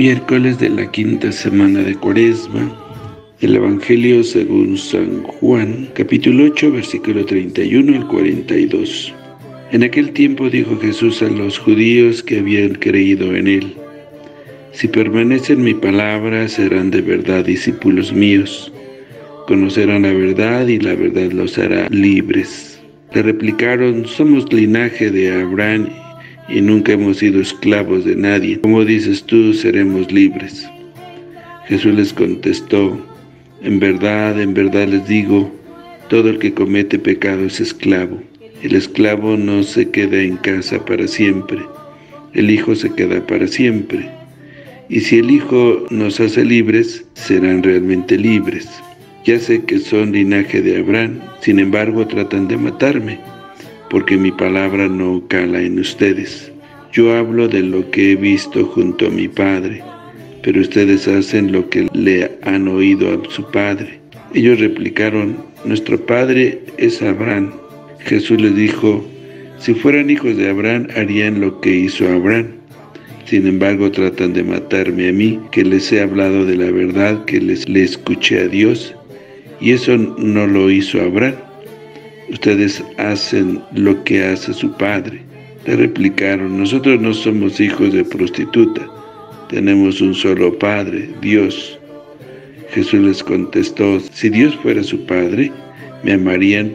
Miércoles de la quinta semana de Cuaresma, el Evangelio según San Juan, capítulo 8, versículo 31 al 42. En aquel tiempo dijo Jesús a los judíos que habían creído en él: Si permanecen en mi palabra, serán de verdad discípulos míos. Conocerán la verdad y la verdad los hará libres. Le replicaron: Somos linaje de Abraham y nunca hemos sido esclavos de nadie. ¿Cómo dices tú, seremos libres? Jesús les contestó: en verdad les digo, todo el que comete pecado es esclavo. El esclavo no se queda en casa para siempre, el Hijo se queda para siempre. Y si el Hijo nos hace libres, serán realmente libres. Ya sé que son linaje de Abraham, sin embargo tratan de matarme, porque mi palabra no cala en ustedes. Yo hablo de lo que he visto junto a mi Padre, pero ustedes hacen lo que le han oído a su padre. Ellos replicaron: Nuestro padre es Abraham. Jesús les dijo: Si fueran hijos de Abraham, harían lo que hizo Abraham. Sin embargo, tratan de matarme a mí, que les he hablado de la verdad, que le escuché a Dios, y eso no lo hizo Abraham. Ustedes hacen lo que hace su padre. Le replicaron: Nosotros no somos hijos de prostituta, tenemos un solo padre, Dios. Jesús les contestó: Si Dios fuera su padre, me amarían,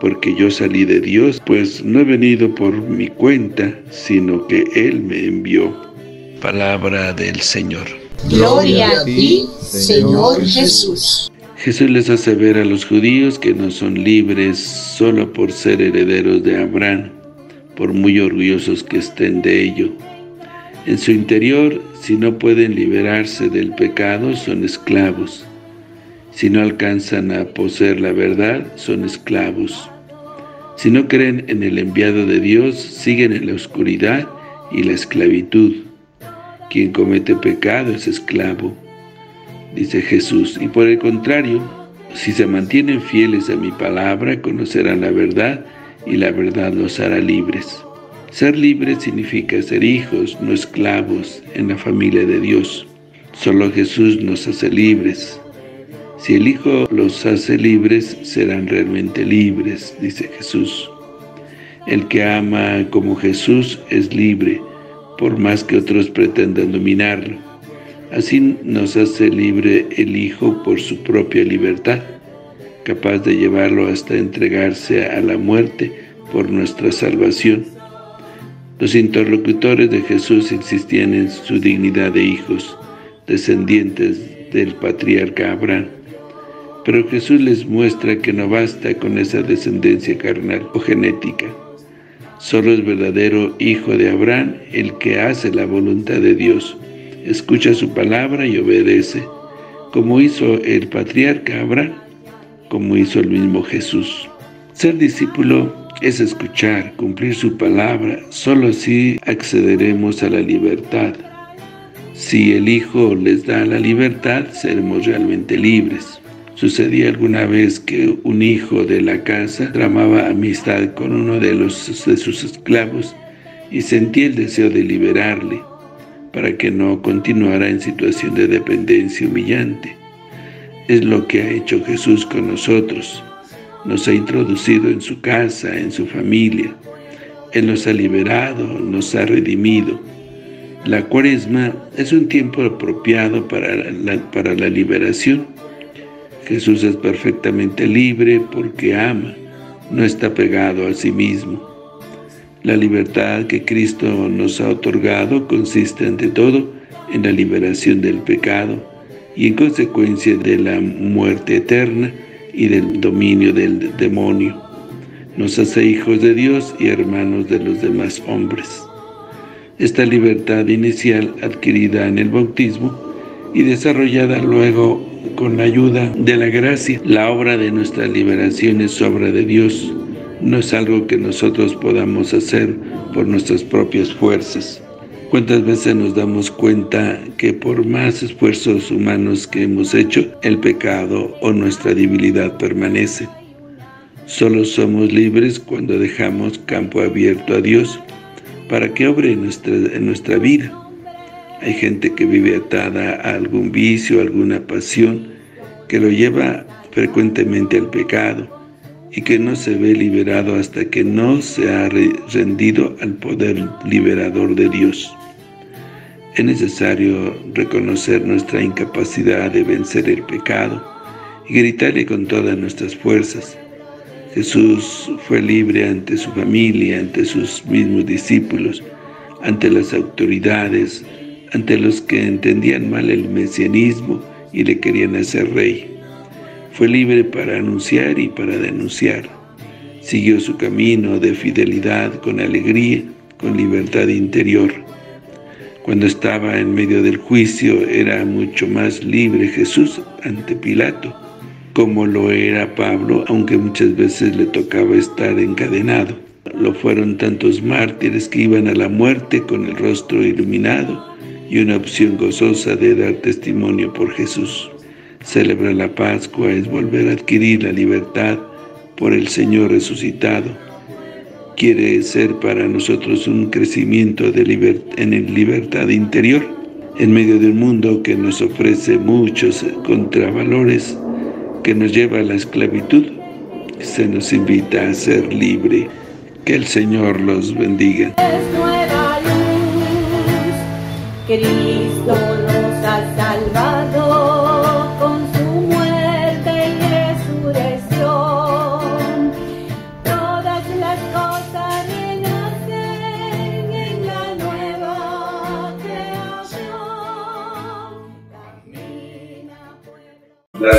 porque yo salí de Dios, pues no he venido por mi cuenta, sino que Él me envió. Palabra del Señor. Gloria a ti, Señor Jesús. Jesús les hace ver a los judíos que no son libres solo por ser herederos de Abraham, por muy orgullosos que estén de ello. En su interior, si no pueden liberarse del pecado, son esclavos. Si no alcanzan a poseer la verdad, son esclavos. Si no creen en el enviado de Dios, siguen en la oscuridad y la esclavitud. Quien comete pecado es esclavo, dice Jesús. Y por el contrario, si se mantienen fieles a mi palabra, conocerán la verdad y la verdad los hará libres. Ser libres significa ser hijos, no esclavos, en la familia de Dios. Solo Jesús nos hace libres. Si el Hijo los hace libres, serán realmente libres, dice Jesús. El que ama como Jesús es libre, por más que otros pretendan dominarlo. Así nos hace libre el Hijo por su propia libertad, capaz de llevarlo hasta entregarse a la muerte por nuestra salvación. Los interlocutores de Jesús insistían en su dignidad de hijos, descendientes del patriarca Abraham. Pero Jesús les muestra que no basta con esa descendencia carnal o genética. Solo es verdadero hijo de Abraham el que hace la voluntad de Dios, escucha su palabra y obedece, como hizo el patriarca Abraham, como hizo el mismo Jesús. Ser discípulo es escuchar, cumplir su palabra. Solo así accederemos a la libertad. Si el Hijo les da la libertad, seremos realmente libres. Sucedía alguna vez que un hijo de la casa tramaba amistad con uno de sus esclavos y sentía el deseo de liberarle, para que no continuara en situación de dependencia humillante. Es lo que ha hecho Jesús con nosotros. Nos ha introducido en su casa, en su familia. Él nos ha liberado, nos ha redimido. La Cuaresma es un tiempo apropiado para la liberación. Jesús es perfectamente libre porque ama, no está pegado a sí mismo. La libertad que Cristo nos ha otorgado consiste ante todo en la liberación del pecado y en consecuencia de la muerte eterna y del dominio del demonio. Nos hace hijos de Dios y hermanos de los demás hombres. Esta libertad inicial adquirida en el bautismo y desarrollada luego con la ayuda de la gracia, la obra de nuestra liberación es obra de Dios. No es algo que nosotros podamos hacer por nuestras propias fuerzas. ¿Cuántas veces nos damos cuenta que por más esfuerzos humanos que hemos hecho, el pecado o nuestra debilidad permanece? Solo somos libres cuando dejamos campo abierto a Dios para que obre en nuestra vida. Hay gente que vive atada a algún vicio, a alguna pasión, que lo lleva frecuentemente al pecado y que no se ve liberado hasta que no se ha rendido al poder liberador de Dios. Es necesario reconocer nuestra incapacidad de vencer el pecado y gritarle con todas nuestras fuerzas. Jesús fue libre ante su familia, ante sus mismos discípulos, ante las autoridades, ante los que entendían mal el mesianismo y le querían hacer rey. Fue libre para anunciar y para denunciar. Siguió su camino de fidelidad con alegría, con libertad interior. Cuando estaba en medio del juicio, era mucho más libre Jesús ante Pilato, como lo era Pablo, aunque muchas veces le tocaba estar encadenado. Lo fueron tantos mártires que iban a la muerte con el rostro iluminado y una opción gozosa de dar testimonio por Jesús. Celebrar la Pascua es volver a adquirir la libertad por el Señor resucitado. Quiere ser para nosotros un crecimiento en libertad interior. En medio de un mundo que nos ofrece muchos contravalores, que nos lleva a la esclavitud, se nos invita a ser libre. Que el Señor los bendiga. Es nueva luz, Cristo nos ha salvado con su muerte y resurrección. Todas las cosas renacen en la nueva creación. Camina, pueblo. La